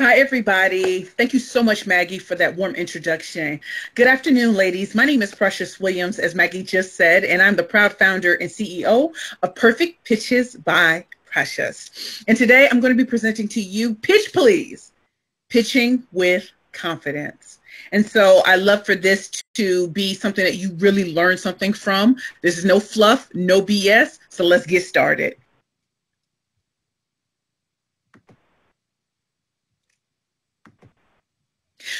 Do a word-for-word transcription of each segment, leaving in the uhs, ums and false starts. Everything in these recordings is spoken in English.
Hi, everybody. Thank you so much, Maggie, for that warm introduction. Good afternoon, ladies. My name is Precious Williams, as Maggie just said, and I'm the proud founder and C E O of Perfect Pitches by Precious. And today I'm going to be presenting to you Pitch Please, Pitching with Confidence. And so I love for this to be something that you really learn something from. This is no fluff, no B S. So let's get started.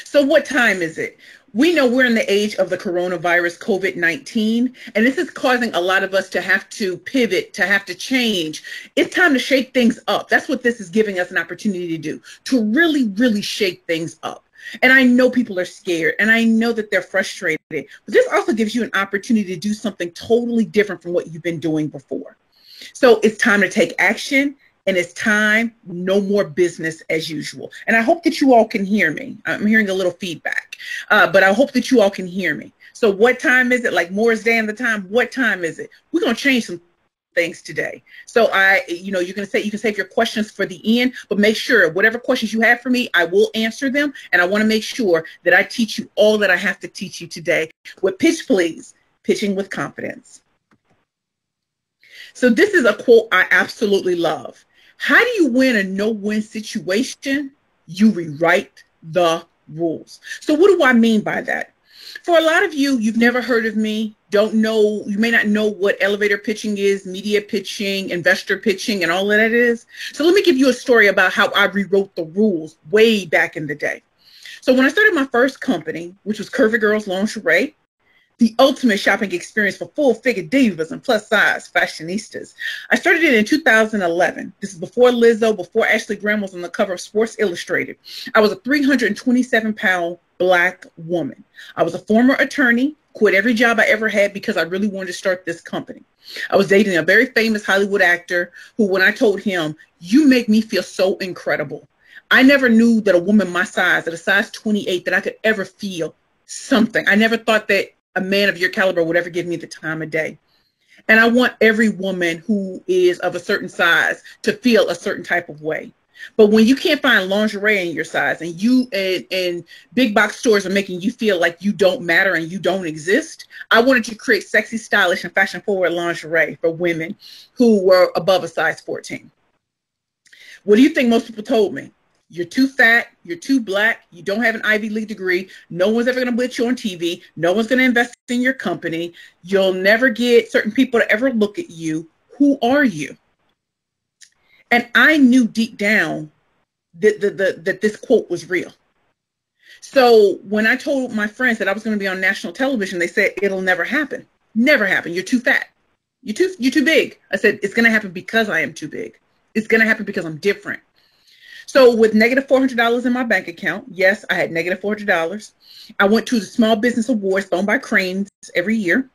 So what time is it? We know we're in the age of the coronavirus, COVID nineteen, and this is causing a lot of us to have to pivot, to have to change. It's time to shake things up. That's what this is giving us an opportunity to do, to really, really shake things up. And I know people are scared, and I know that they're frustrated, but this also gives you an opportunity to do something totally different from what you've been doing before. So it's time to take action. And it's time, no more business as usual. And I hope that you all can hear me. I'm hearing a little feedback, uh, but I hope that you all can hear me. So what time is it? Like Moore's Day and the time, what time is it? We're going to change some things today. So I, you know, you're going to say, you can save your questions for the end, but make sure whatever questions you have for me, I will answer them. And I want to make sure that I teach you all that I have to teach you today with Pitch Please, Pitching with Confidence. So this is a quote I absolutely love. How do you win a no-win situation? You rewrite the rules. So what do I mean by that? For a lot of you, you've never heard of me, don't know, you may not know what elevator pitching is, media pitching, investor pitching, and all that it is. So let me give you a story about how I rewrote the rules way back in the day. So when I started my first company, which was Curvy Girls Lingerie, the ultimate shopping experience for full-figure divas and plus-size fashionistas. I started it in two thousand eleven. This is before Lizzo, before Ashley Graham was on the cover of Sports Illustrated. I was a three hundred twenty-seven pound Black woman. I was a former attorney, quit every job I ever had because I really wanted to start this company. I was dating a very famous Hollywood actor who, when I told him, "You make me feel so incredible," I never knew that a woman my size, at a size twenty-eight, that I could ever feel something. I never thought that a man of your caliber would ever give me the time of day. And I want every woman who is of a certain size to feel a certain type of way. But when you can't find lingerie in your size and you and, and big box stores are making you feel like you don't matter and you don't exist, I wanted to create sexy, stylish, and fashion forward lingerie for women who were above a size fourteen. What do you think most people told me? You're too fat, you're too Black, you don't have an Ivy League degree, no one's ever going to put you on T V, no one's going to invest in your company, you'll never get certain people to ever look at you. Who are you? And I knew deep down that, that, that, that this quote was real. So when I told my friends that I was going to be on national television, they said, it'll never happen. Never happen. You're too fat. You're too, you're too big. I said, it's going to happen because I am too big. It's going to happen because I'm different. So with negative four hundred dollars in my bank account, yes, I had negative four hundred dollars. I went to the Small Business Awards thrown by Cranes every year.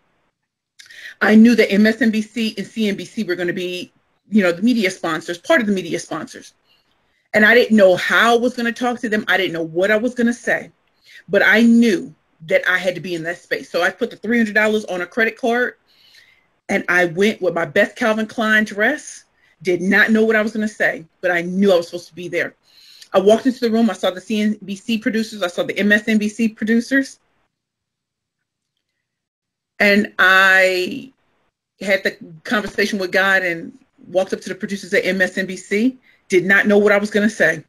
I knew that M S N B C and C N B C were going to be, you know, the media sponsors, part of the media sponsors. And I didn't know how I was going to talk to them. I didn't know what I was going to say. But I knew that I had to be in that space. So I put the three hundred dollars on a credit card, and I went with my best Calvin Klein dress. Did not know what I was going to say, but I knew I was supposed to be there. I walked into the room. I saw the C N B C producers. I saw the M S N B C producers. And I had the conversation with God and walked up to the producers at M S N B C. Did not know what I was going to say.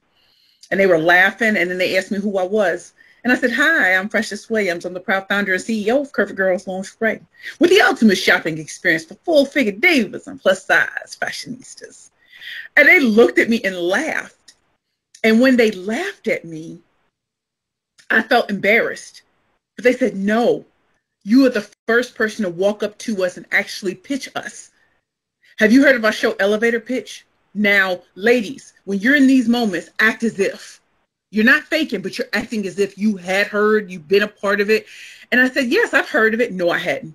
And they were laughing. And then they asked me who I was. And I said, hi, I'm Precious Williams. I'm the proud founder and C E O of Curvy Girls Lingerie, with the ultimate shopping experience for full-figure divas and plus-size fashionistas. And they looked at me and laughed. And when they laughed at me, I felt embarrassed. But they said, no, you are the first person to walk up to us and actually pitch us. Have you heard of our show Elevator Pitch? Now, ladies, when you're in these moments, act as if. You're not faking, but you're acting as if you had heard, you've been a part of it. And I said, yes, I've heard of it. No, I hadn't.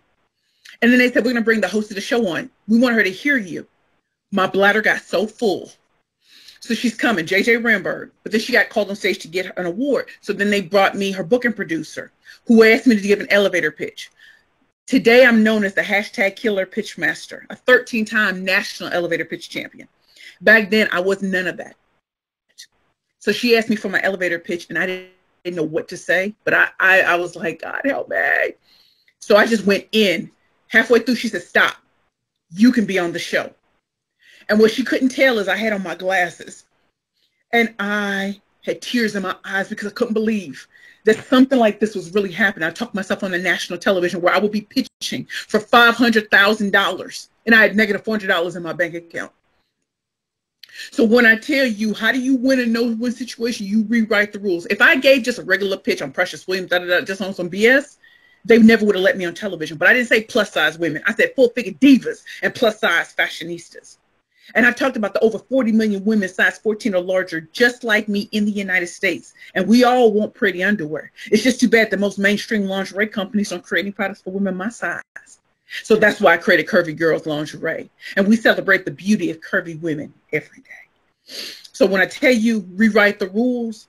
And then they said, we're going to bring the host of the show on. We want her to hear you. My bladder got so full. So she's coming, J J Ramberg. But then she got called on stage to get an award. So then they brought me her booking producer, who asked me to give an elevator pitch. Today, I'm known as the hashtag killerpitchmaster, a thirteen-time national elevator pitch champion. Back then, I was none of that. So she asked me for my elevator pitch, and I didn't, didn't know what to say. But I, I, I was like, God help me. So I just went in. Halfway through, she said, stop. You can be on the show. And what she couldn't tell is I had on my glasses. And I had tears in my eyes because I couldn't believe that something like this was really happening. I talked myself on the national television where I would be pitching for five hundred thousand dollars. And I had negative four hundred dollars in my bank account. So when I tell you, how do you win a no-win situation? You rewrite the rules. If I gave just a regular pitch on Precious Williams, da, da, da, just on some B S, they never would have let me on television. But I didn't say plus-size women. I said full-figure divas and plus-size fashionistas. And I talked about the over forty million women size fourteen or larger, just like me, in the United States. And we all want pretty underwear. It's just too bad the most mainstream lingerie companies aren't creating products for women my size. So that's why I created Curvy Girls Lingerie. And we celebrate the beauty of curvy women every day. So when I tell you rewrite the rules,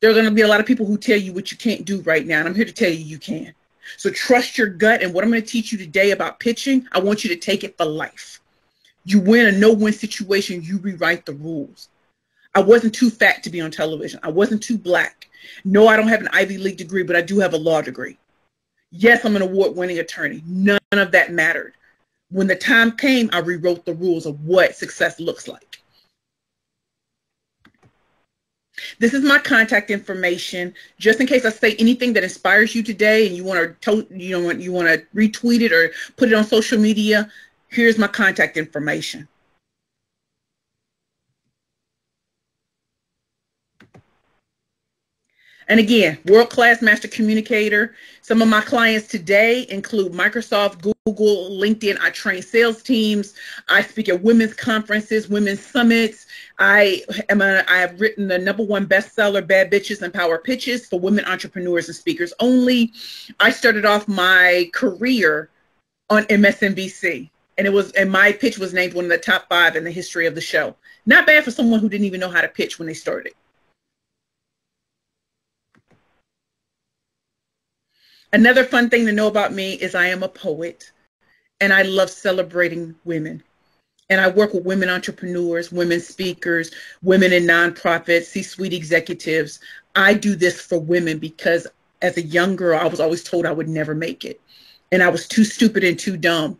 there are going to be a lot of people who tell you what you can't do right now. And I'm here to tell you you can. So trust your gut. And what I'm going to teach you today about pitching, I want you to take it for life. You win a no-win situation, you rewrite the rules. I wasn't too fat to be on television. I wasn't too black. No, I don't have an Ivy League degree, but I do have a law degree. Yes, I'm an award-winning attorney. None of that mattered. When the time came, I rewrote the rules of what success looks like. This is my contact information. Just in case I say anything that inspires you today and you want to, you know, you want to retweet it or put it on social media, here's my contact information. And again, world-class master communicator. Some of my clients today include Microsoft, Google, LinkedIn. I train sales teams. I speak at women's conferences, women's summits. I am a, I have written the number one bestseller, Bad Bitches and Power Pitches, for women entrepreneurs and speakers only. I started off my career on M S N B C. And it was, and my pitch was named one of the top five in the history of the show. Not bad for someone who didn't even know how to pitch when they started. Another fun thing to know about me is I am a poet, and I love celebrating women. And I work with women entrepreneurs, women speakers, women in nonprofits, C-suite executives. I do this for women because as a young girl, I was always told I would never make it. And I was too stupid and too dumb.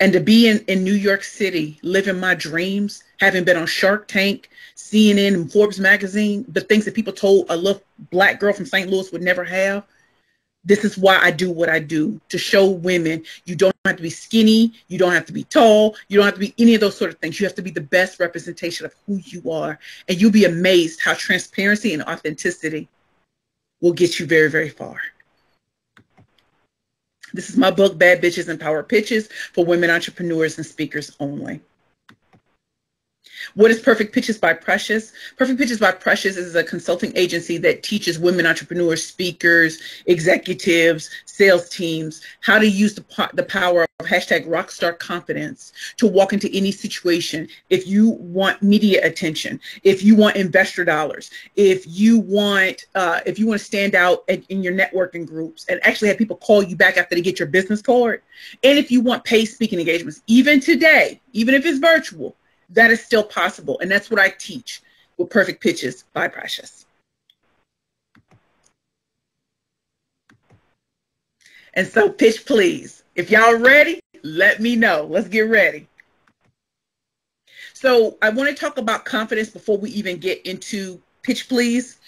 And to be in, in New York City, living my dreams, having been on Shark Tank, C N N, and Forbes magazine, the things that people told a little black girl from Saint Louis would never have, this is why I do what I do, to show women you don't have to be skinny, you don't have to be tall, you don't have to be any of those sort of things. You have to be the best representation of who you are, and you'll be amazed how transparency and authenticity will get you very, very far. This is my book, Bad Bitches and Power Pitches, for women entrepreneurs and speakers only. What is Perfect Pitches by Precious? Perfect Pitches by Precious is a consulting agency that teaches women entrepreneurs, speakers, executives, sales teams, how to use the, the power of hashtag rockstar confidence to walk into any situation. If you want media attention, if you want investor dollars, if you want, uh, if you want to stand out at, in your networking groups and actually have people call you back after they get your business card, and if you want paid speaking engagements, even today, even if it's virtual, that is still possible, and that's what I teach with Perfect Pitches by Precious. And so pitch please. If y'all ready, let me know. Let's get ready. So I want to talk about confidence before we even get into pitch please.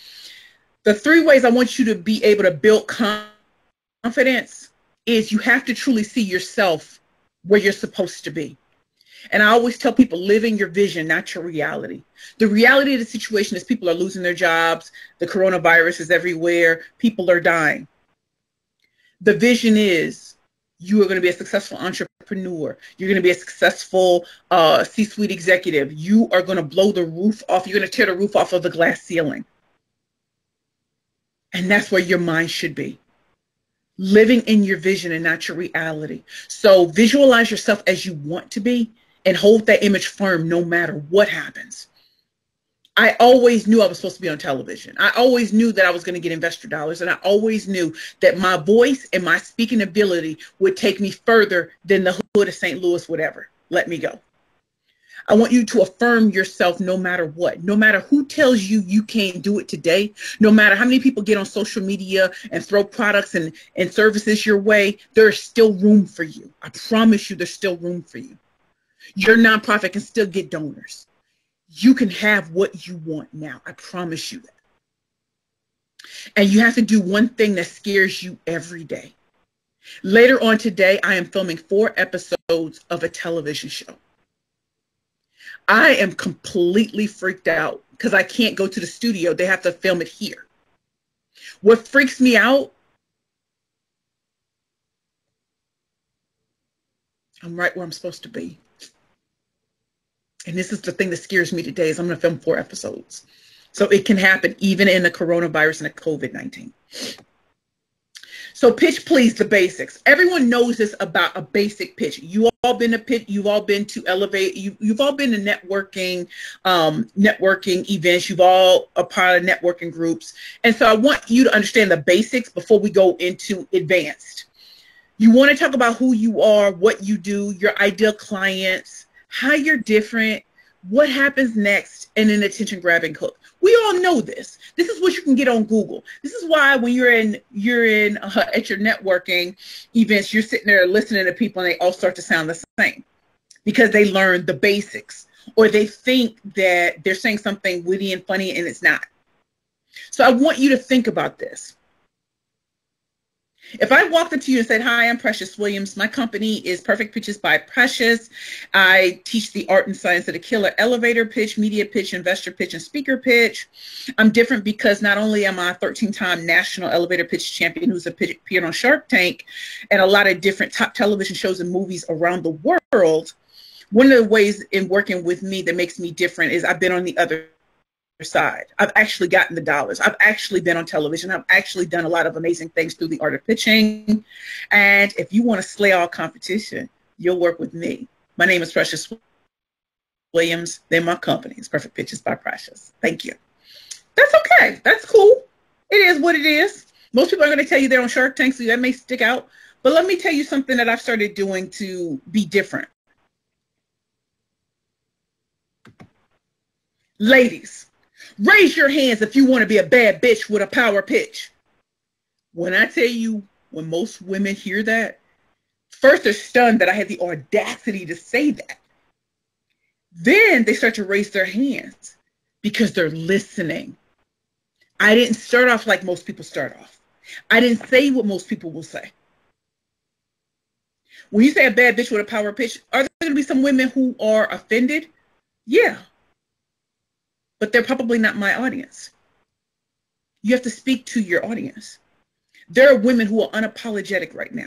The three ways I want you to be able to build confidence is you have to truly see yourself where you're supposed to be. And I always tell people, live in your vision, not your reality. The reality of the situation is people are losing their jobs. The coronavirus is everywhere. People are dying. The vision is you are going to be a successful entrepreneur. You're going to be a successful uh, C-suite executive. You are going to blow the roof off. You're going to tear the roof off of the glass ceiling. And that's where your mind should be. Living in your vision and not your reality. So visualize yourself as you want to be, and hold that image firm no matter what happens. I always knew I was supposed to be on television. I always knew that I was going to get investor dollars. And I always knew that my voice and my speaking ability would take me further than the hood of Saint Louis would ever let me go. I want you to affirm yourself no matter what, no matter who tells you you can't do it today, no matter how many people get on social media and throw products and, and services your way, there's still room for you. I promise you there's still room for you. Your nonprofit can still get donors. You can have what you want now. I promise you that. And you have to do one thing that scares you every day. Later on today, I am filming four episodes of a television show. I am completely freaked out because I can't go to the studio. They have to film it here. What freaks me out? I'm right where I'm supposed to be. And this is the thing that scares me today is I'm going to film four episodes. So it can happen even in the coronavirus and the COVID nineteen. So pitch, please, the basics. Everyone knows this about a basic pitch. You all been to pitch. You've all been to elevate. You, you've all been to networking, um, networking events. You've all a part of networking groups. And so I want you to understand the basics before we go into advanced. You want to talk about who you are, what you do, your ideal clients, how you're different, what happens next, and an attention-grabbing hook. We all know this. This is what you can get on Google. This is why when you're in, you're in uh, at your networking events, you're sitting there listening to people and they all start to sound the same because they learned the basics or they think that they're saying something witty and funny and it's not. So I want you to think about this. If I walked up to you and said, hi, I'm Precious Williams. My company is Perfect Pitches by Precious. I teach the art and science of the killer elevator pitch, media pitch, investor pitch, and speaker pitch. I'm different because not only am I a thirteen-time national elevator pitch champion who's appeared on Shark Tank and a lot of different top television shows and movies around the world, one of the ways in working with me that makes me different is I've been on the other side. I've actually gotten the dollars. I've actually been on television. I've actually done a lot of amazing things through the art of pitching. And if you want to slay all competition, you'll work with me. My name is Precious Williams. Then my company is Perfect Pitches by Precious. Thank you. That's okay. That's cool. It is what it is. Most people are going to tell you they're on Shark Tank, so that may stick out. But let me tell you something that I've started doing to be different. Ladies, raise your hands if you want to be a bad bitch with a power pitch. When I tell you, when most women hear that, first they're stunned that I had the audacity to say that. Then they start to raise their hands because they're listening. I didn't start off like most people start off. I didn't say what most people will say. When you say a bad bitch with a power pitch, are there going to be some women who are offended? Yeah. But they're probably not my audience. You have to speak to your audience. There are women who are unapologetic right now.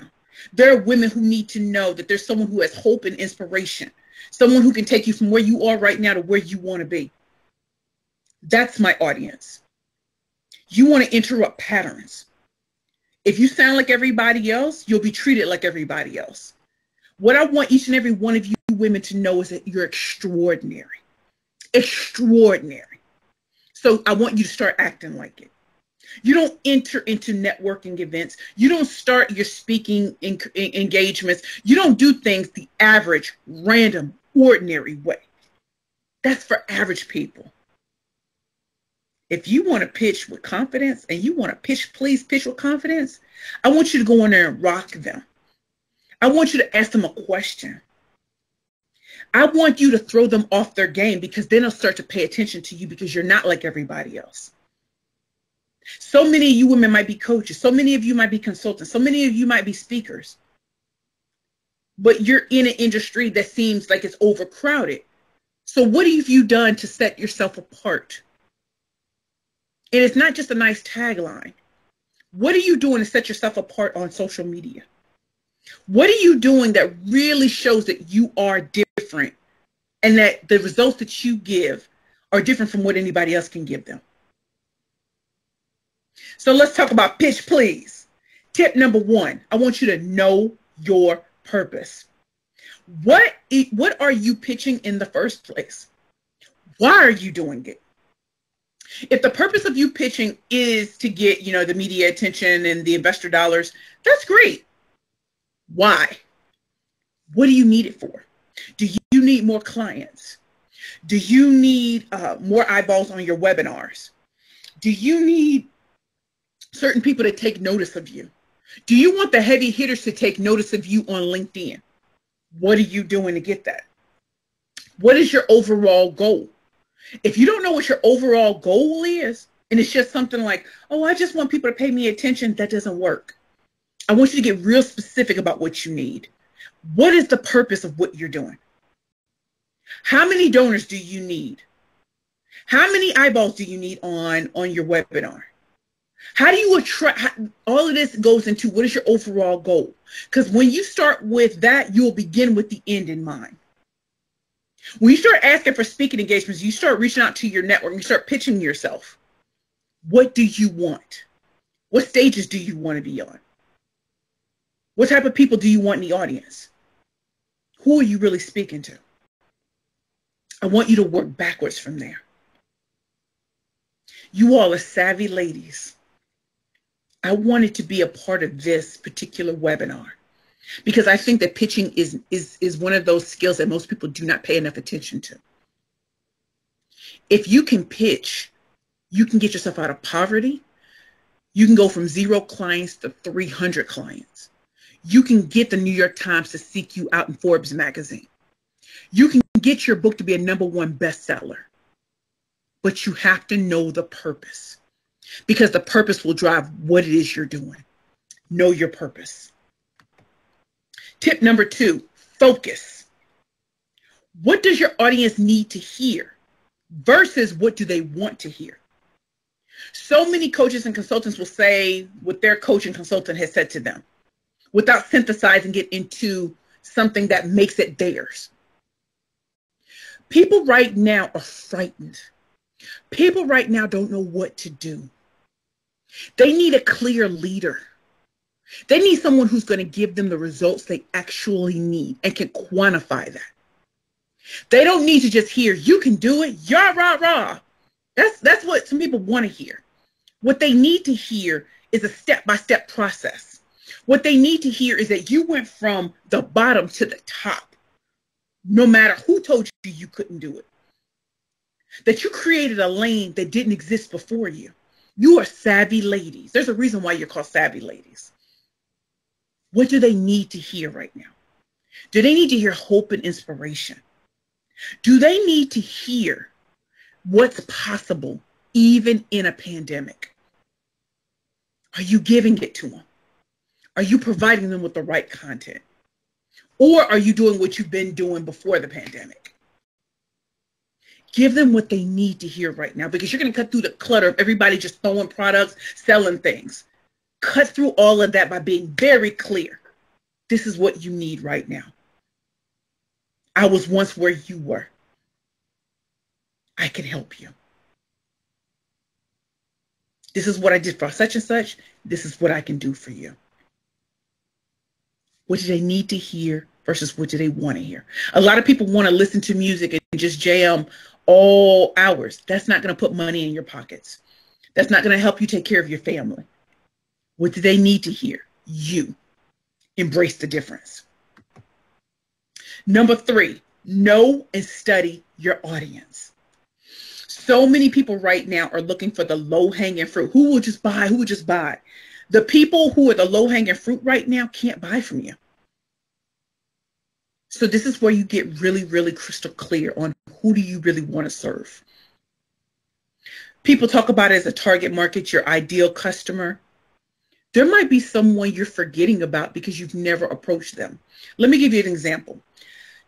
There are women who need to know that there's someone who has hope and inspiration, someone who can take you from where you are right now to where you want to be. That's my audience. You want to interrupt patterns. If you sound like everybody else, you'll be treated like everybody else. What I want each and every one of you women to know is that you're extraordinary. Extraordinary. So I want you to start acting like it. You don't enter into networking events. You don't start your speaking en engagements. You don't do things the average, random, ordinary way. That's for average people. If you want to pitch with confidence and you want to pitch, please pitch with confidence, I want you to go in there and rock them. I want you to ask them a question. I want you to throw them off their game because then they'll start to pay attention to you because you're not like everybody else. So many of you women might be coaches. So many of you might be consultants. So many of you might be speakers. But you're in an industry that seems like it's overcrowded. So what have you done to set yourself apart? And it's not just a nice tagline. What are you doing to set yourself apart on social media? What are you doing that really shows that you are different and that the results that you give are different from what anybody else can give them? So let's talk about pitch, please. Tip number one, I want you to know your purpose. What, what are you pitching in the first place? Why are you doing it? If the purpose of you pitching is to get, you know, the media attention and the investor dollars, that's great. Why? What do you need it for? Do you need more clients? Do you need uh, more eyeballs on your webinars? Do you need certain people to take notice of you? Do you want the heavy hitters to take notice of you on LinkedIn? What are you doing to get that? What is your overall goal? If you don't know what your overall goal is, and it's just something like, oh, I just want people to pay me attention, that doesn't work. I want you to get real specific about what you need. What is the purpose of what you're doing? How many donors do you need? How many eyeballs do you need on, on your webinar? How do you attract? All of this goes into what is your overall goal? Because when you start with that, you'll begin with the end in mind. When you start asking for speaking engagements, you start reaching out to your network, you start pitching yourself. What do you want? What stages do you want to be on? What type of people do you want in the audience? Who are you really speaking to? I want you to work backwards from there. You all are savvy ladies. I wanted to be a part of this particular webinar because I think that pitching is, is, is one of those skills that most people do not pay enough attention to. If you can pitch, you can get yourself out of poverty. You can go from zero clients to three hundred clients. You can get the New York Times to seek you out in Forbes magazine. You can get your book to be a number one bestseller. But you have to know the purpose, because the purpose will drive what it is you're doing. Know your purpose. Tip number two, focus. What does your audience need to hear versus what do they want to hear? So many coaches and consultants will say what their coach and consultant has said to them without synthesizing it into something that makes it theirs. People right now are frightened. People right now don't know what to do. They need a clear leader. They need someone who's going to give them the results they actually need and can quantify that. They don't need to just hear, you can do it, yah, rah, rah. That's, that's what some people want to hear. What they need to hear is a step-by-step process. What they need to hear is that you went from the bottom to the top, no matter who told you you couldn't do it. That you created a lane that didn't exist before you. You are savvy ladies. There's a reason why you're called savvy ladies. What do they need to hear right now? Do they need to hear hope and inspiration? Do they need to hear what's possible even in a pandemic? Are you giving it to them? Are you providing them with the right content? Or are you doing what you've been doing before the pandemic? Give them what they need to hear right now, because you're going to cut through the clutter of everybody just throwing products, selling things. Cut through all of that by being very clear. This is what you need right now. I was once where you were. I can help you. This is what I did for such and such. This is what I can do for you. What do they need to hear versus what do they want to hear? A lot of people want to listen to music and just jam all hours. That's not going to put money in your pockets. That's not going to help you take care of your family. What do they need to hear? You. Embrace the difference. Number three, know and study your audience. So many people right now are looking for the low-hanging fruit. Who will just buy? Who will just buy? The people who are the low-hanging fruit right now can't buy from you. So this is where you get really, really crystal clear on who do you really want to serve. People talk about it as a target market, your ideal customer. There might be someone you're forgetting about because you've never approached them. Let me give you an example.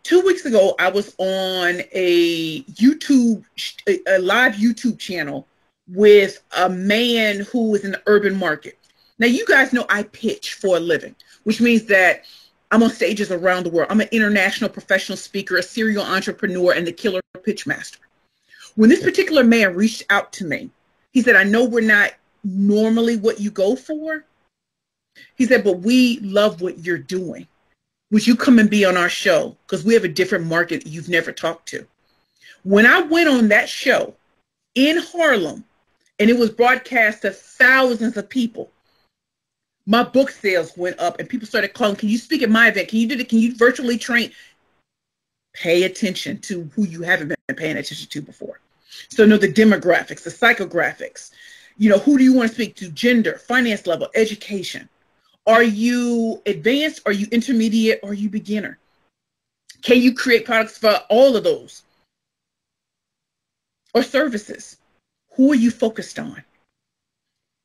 Two weeks ago, I was on a YouTube, a live YouTube channel with a man who is in the urban market. Now, you guys know I pitch for a living, which means that I'm on stages around the world. I'm an international professional speaker, a serial entrepreneur, and the killer pitchmaster. When this particular man reached out to me, he said, I know we're not normally what you go for. He said, but we love what you're doing. Would you come and be on our show? Because we have a different market you've never talked to. When I went on that show in Harlem, and it was broadcast to thousands of people, my book sales went up and people started calling, can you speak at my event? Can you do it? Can you virtually train? Pay attention to who you haven't been paying attention to before. So know the demographics, the psychographics. You know, who do you want to speak to? Gender, finance level, education. Are you advanced? Are you intermediate? Are you beginner? Can you create products for all of those? Or services? Who are you focused on?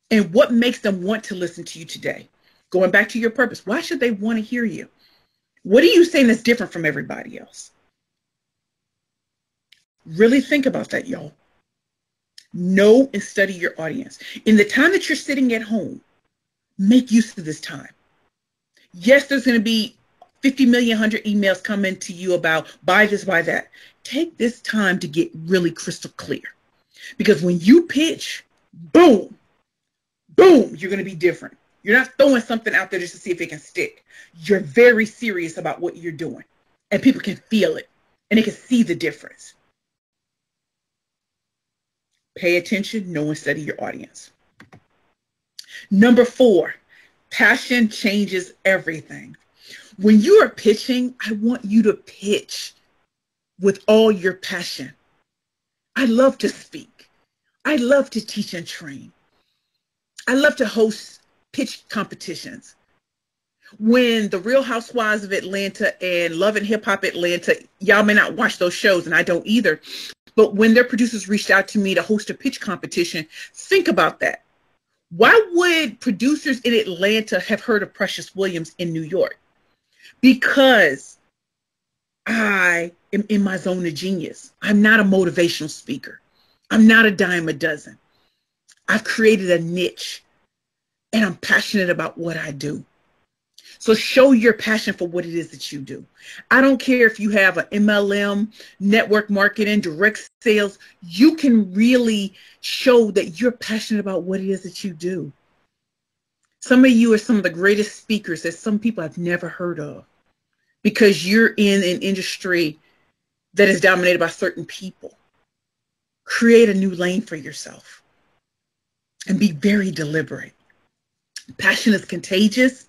And what makes them want to listen to you today? Going back to your purpose, why should they want to hear you? What are you saying that's different from everybody else? Really think about that, y'all. Know and study your audience. In the time that you're sitting at home, make use of this time. Yes, there's going to be fifty million, one hundred emails coming to you about buy this, buy that. Take this time to get really crystal clear. Because when you pitch, boom, boom, you're going to be different. You're not throwing something out there just to see if it can stick. You're very serious about what you're doing. And people can feel it. And they can see the difference. Pay attention, know, and study your audience. Number four, passion changes everything. When you are pitching, I want you to pitch with all your passion. I love to speak. I love to teach and train. I love to host pitch competitions. When the Real Housewives of Atlanta and Love and Hip Hop Atlanta, y'all may not watch those shows, and I don't either. But when their producers reached out to me to host a pitch competition, think about that. Why would producers in Atlanta have heard of Precious Williams in New York? Because I am in my zone of genius. I'm not a motivational speaker. I'm not a dime a dozen. I've created a niche, and I'm passionate about what I do. So show your passion for what it is that you do. I don't care if you have an M L M, network marketing, direct sales. You can really show that you're passionate about what it is that you do. Some of you are some of the greatest speakers that some people have never heard of because you're in an industry that is dominated by certain people. Create a new lane for yourself and be very deliberate. Passion is contagious.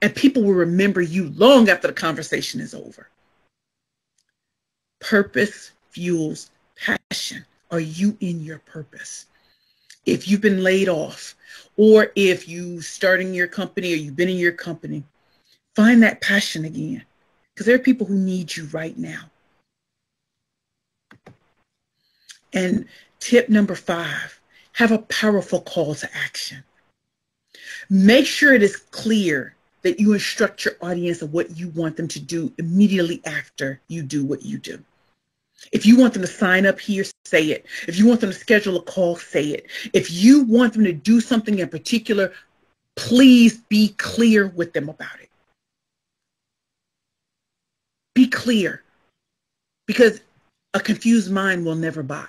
And people will remember you long after the conversation is over. Purpose fuels passion. Are you in your purpose? If you've been laid off, or if you're starting your company, or you've been in your company, find that passion again. Because there are people who need you right now. And tip number five, have a powerful call to action. Make sure it is clear that you instruct your audience of what you want them to do immediately after you do what you do. If you want them to sign up here, say it. If you want them to schedule a call, say it. If you want them to do something in particular, please be clear with them about it. Be clear, because a confused mind will never buy.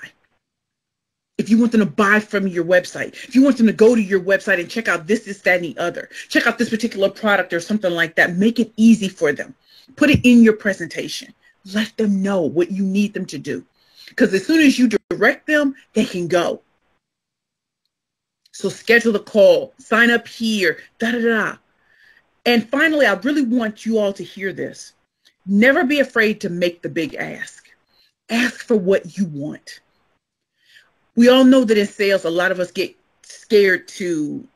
If you want them to buy from your website, if you want them to go to your website and check out this, this, that, and the other, check out this particular product or something like that, make it easy for them. Put it in your presentation. Let them know what you need them to do. Because as soon as you direct them, they can go. So schedule a call, sign up here, da-da-da. And finally, I really want you all to hear this. Never be afraid to make the big ask. Ask for what you want. We all know that in sales, a lot of us get scared to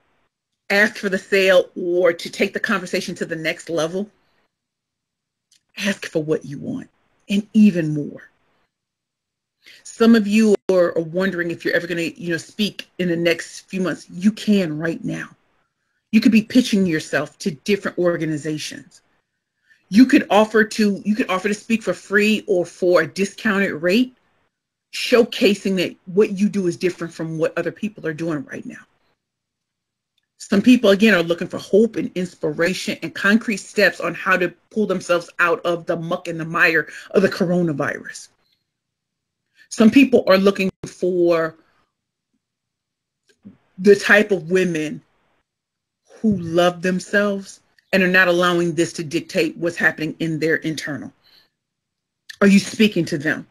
ask for the sale or to take the conversation to the next level. Ask for what you want and even more. Some of you are, are wondering if you're ever going to, you know, speak in the next few months. You can right now. You could be pitching yourself to different organizations. You could offer to, you could offer to speak for free or for a discounted rate, showcasing that what you do is different from what other people are doing right now. Some people, again, are looking for hope and inspiration and concrete steps on how to pull themselves out of the muck and the mire of the coronavirus. Some people are looking for the type of women who love themselves and are not allowing this to dictate what's happening in their internal. Are you speaking to them?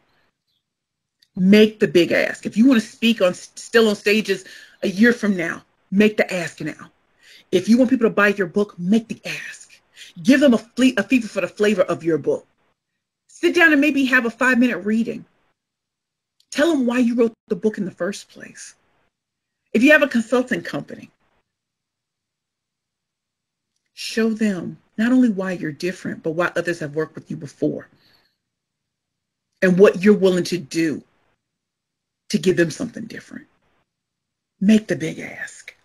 Make the big ask. If you want to speak on still on stages a year from now, make the ask now. If you want people to buy your book, make the ask. Give them a, fle- a fever for the flavor of your book. Sit down and maybe have a five-minute reading. Tell them why you wrote the book in the first place. If you have a consulting company, show them not only why you're different, but why others have worked with you before and what you're willing to do to give them something different. Make the big ask.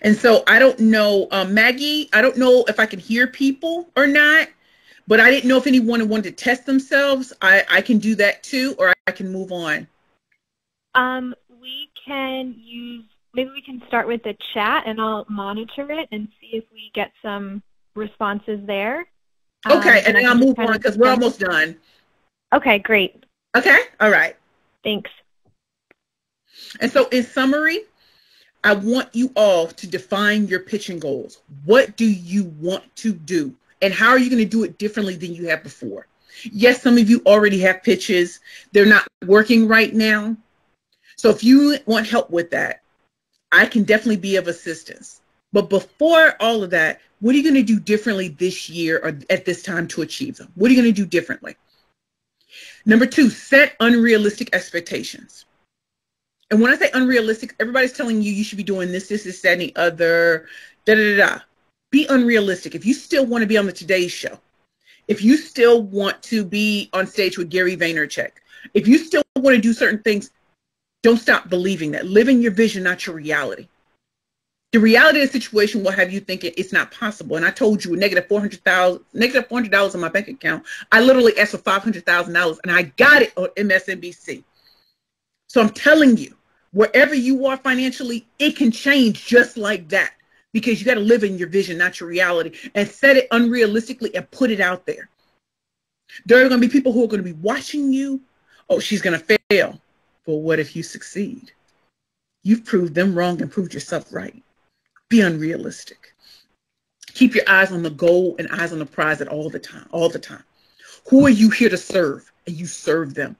And so I don't know, uh, Maggie, I don't know if I can hear people or not, but I didn't know if anyone wanted to test themselves. I, I can do that too, or I can move on. Um, we can use, maybe we can start with the chat and I'll monitor it and see if we get some responses there. Okay, um, and, and then I'll move on because we're almost done. Okay, great. Okay, all right. Thanks. And so in summary, I want you all to define your pitching goals. What do you want to do? And how are you going to do it differently than you have before? Yes, some of you already have pitches. They're not working right now. So if you want help with that, I can definitely be of assistance. But before all of that, what are you going to do differently this year or at this time to achieve them? What are you going to do differently? Number two, set unrealistic expectations. And when I say unrealistic, everybody's telling you you should be doing this, this, this, that, and the other, da-da-da-da. Be unrealistic. If you still want to be on the Today Show, if you still want to be on stage with Gary Vaynerchuk, if you still want to do certain things, don't stop believing that. Live in your vision, not your reality. The reality of the situation will have you thinking it's not possible. And I told you, negative four hundred thousand dollars, negative four hundred dollars in my bank account, I literally asked for five hundred thousand dollars, and I got it on M S N B C. So I'm telling you, wherever you are financially, it can change just like that because you got to live in your vision, not your reality, and set it unrealistically and put it out there. There are going to be people who are going to be watching you. Oh, she's going to fail. But what if you succeed? You've proved them wrong and proved yourself right. Be unrealistic. Keep your eyes on the goal and eyes on the prize at all the time, all the time. Who are you here to serve? And you serve them.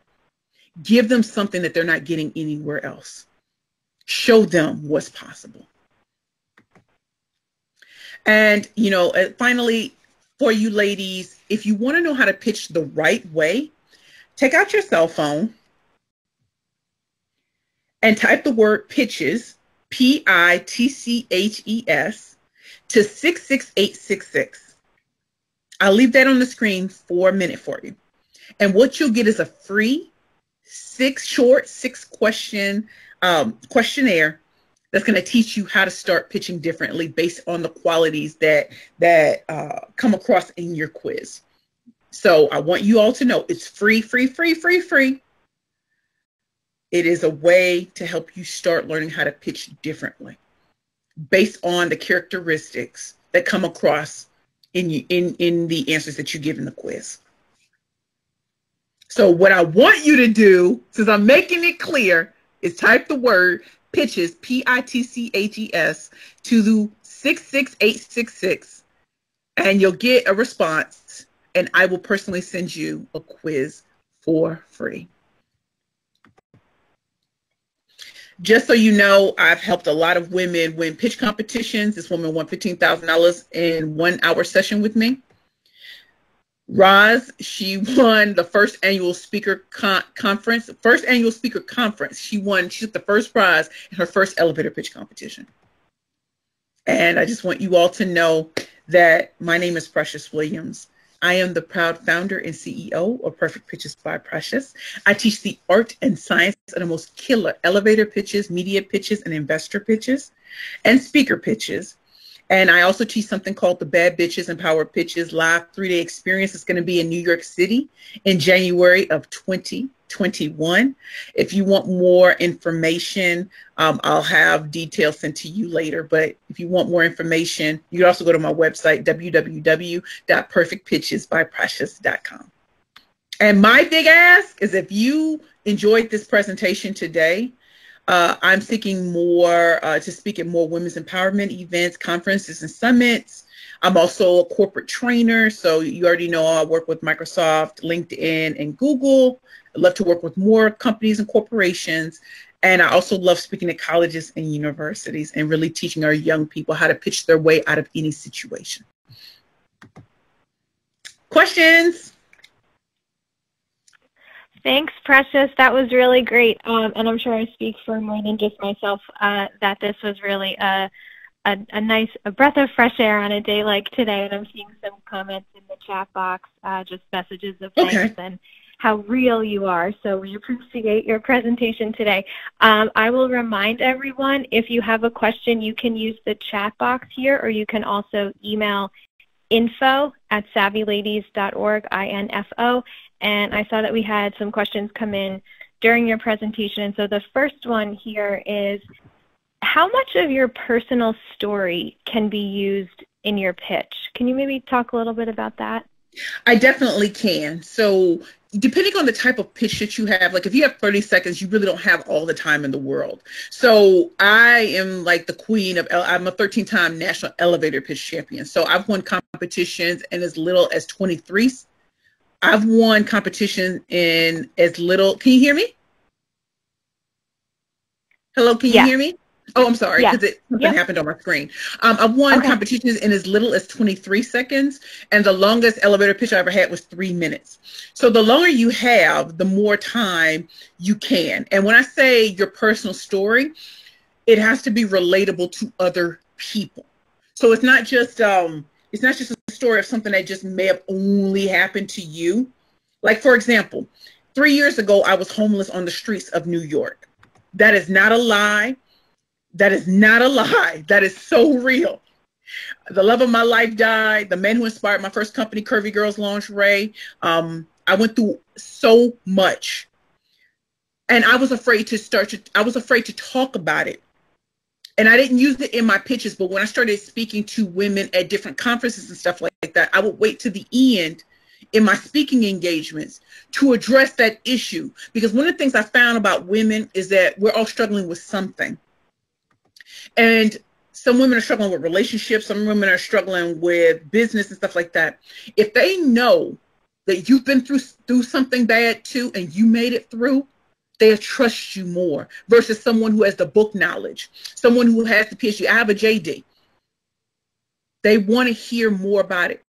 Give them something that they're not getting anywhere else. Show them what's possible. And, you know, finally, for you ladies, if you want to know how to pitch the right way, take out your cell phone and type the word pitches, P I T C H E S, to six six eight six six. I'll leave that on the screen for a minute for you. And what you'll get is a free six short six question um, questionnaire that's going to teach you how to start pitching differently based on the qualities that that uh, come across in your quiz. So I want you all to know it's free, free, free, free, free. It is a way to help you start learning how to pitch differently based on the characteristics that come across in you, in, in the answers that you give in the quiz. So what I want you to do, since I'm making it clear, is type the word pitches, P I T C H E S, to six six eight six six, and you'll get a response, and I will personally send you a quiz for free. Just so you know, I've helped a lot of women win pitch competitions. This woman won fifteen thousand dollars in one hour session with me. Roz, she won the first annual speaker con conference, first annual speaker conference. She won, she took the first prize in her first elevator pitch competition. And I just want you all to know that my name is Precious Williams. I am the proud founder and C E O of Perfect Pitches by Precious. I teach the art and science of the most killer elevator pitches, media pitches, and investor pitches, and speaker pitches. And I also teach something called the Bad Bitches and Power Pitches live three-day experience. It's going to be in New York City in January of twenty twenty-one. If you want more information, um, I'll have details sent to you later. But if you want more information, you can also go to my website, w w w dot perfect pitches by precious dot com. And my big ask is if you enjoyed this presentation today, Uh, I'm seeking more uh, to speak at more women's empowerment events, conferences, and summits. I'm also a corporate trainer, so you already know I work with Microsoft, LinkedIn, and Google. I love to work with more companies and corporations, and I also love speaking at colleges and universities and really teaching our young people how to pitch their way out of any situation. Questions? Thanks, Precious. That was really great. Um, and I'm sure I speak for more than just myself uh, that this was really a, a, a nice a breath of fresh air on a day like today. And I'm seeing some comments in the chat box, uh, just messages of thanks okay. and how real you are. So we appreciate your presentation today. Um, I will remind everyone, if you have a question, you can use the chat box here, or you can also email info at savvy ladies dot org, I N F O. And I saw that we had some questions come in during your presentation. And so the first one here is, how much of your personal story can be used in your pitch? Can you maybe talk a little bit about that? I definitely can. So depending on the type of pitch that you have, like if you have thirty seconds, you really don't have all the time in the world. So I am like the queen of, I'm a thirteen time national elevator pitch champion. So I've won competitions in as little as twenty-three. I've won competition in as little, can you hear me? Hello, can you yeah. hear me? Oh, I'm sorry, because yeah. it something yep. happened on my screen. Um, I've won okay. competitions in as little as twenty-three seconds, and the longest elevator pitch I ever had was three minutes. So the longer you have, the more time you can. And when I say your personal story, it has to be relatable to other people. So it's not just um, it's not just a story of something that just may have only happened to you. Like, for example, three years ago, I was homeless on the streets of New York. That is not a lie. That is not a lie. That is so real. The love of my life died. The man who inspired my first company, Curvy Girls Lingerie. Um, I went through so much. And I was afraid to start to, I was afraid to talk about it. And I didn't use it in my pitches, but when I started speaking to women at different conferences and stuff like that, I would wait to the end in my speaking engagements to address that issue. Because one of the things I found about women is that we're all struggling with something. And some women are struggling with relationships. Some women are struggling with business and stuff like that. If they know that you've been through through something bad too, and you made it through, they'll trust you more versus someone who has the book knowledge, someone who has the P H D. I have a J D. They want to hear more about it.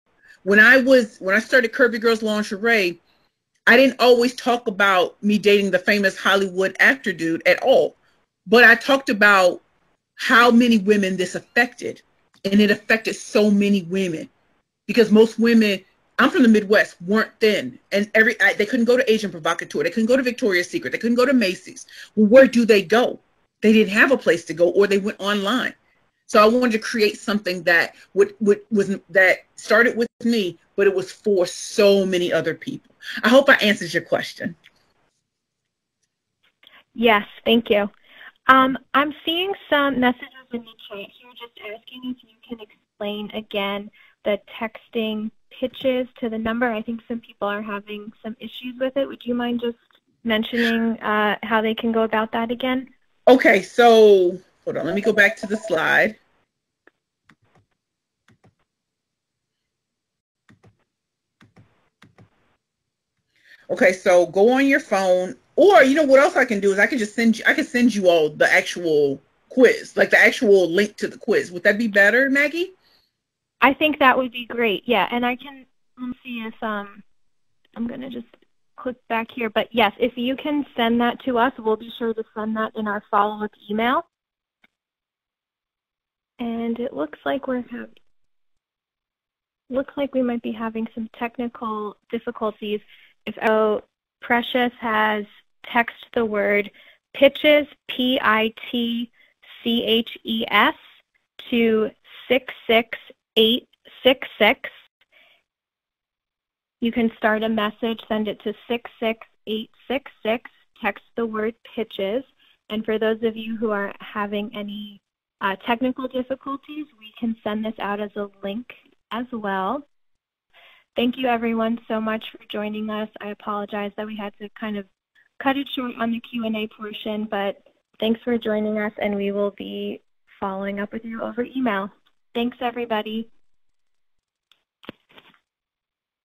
When I was when I started Curvy Girls Lingerie, I didn't always talk about me dating the famous Hollywood actor dude at all, but I talked about how many women this affected, and it affected so many women because most women, I'm from the Midwest, weren't thin, and every I, they couldn't go to Asian Provocateur, they couldn't go to Victoria's Secret, they couldn't go to Macy's. Well, where do they go? They didn't have a place to go, or they went online. So I wanted to create something that would, would was that started with me, but it was for so many other people. I hope I answered your question. Yes, thank you. Um, I'm seeing some messages in the chat here just asking if you can explain again the texting pitches to the number. I think some people are having some issues with it. Would you mind just mentioning uh, how they can go about that again? Okay, so hold on. Let me go back to the slide. Okay, so go on your phone. Or, you know, what else I can do is I can just send you, I can send you all the actual quiz, like the actual link to the quiz. Would that be better, Maggie? I think that would be great, yeah. And I can, let me see if, um, I'm going to just click back here. But, yes, if you can send that to us, we'll be sure to send that in our follow-up email. And it looks like we're having, looks like we might be having some technical difficulties. If oh, Precious has... text the word pitches, P I T C H E S, to six six eight six six. You can start a message, send it to six six eight six six, text the word pitches. And for those of you who are having any uh, technical difficulties, we can send this out as a link as well. Thank you, everyone, so much for joining us. I apologize that we had to kind of cut it short on the Q and A portion, but thanks for joining us, and we will be following up with you over email. Thanks, everybody.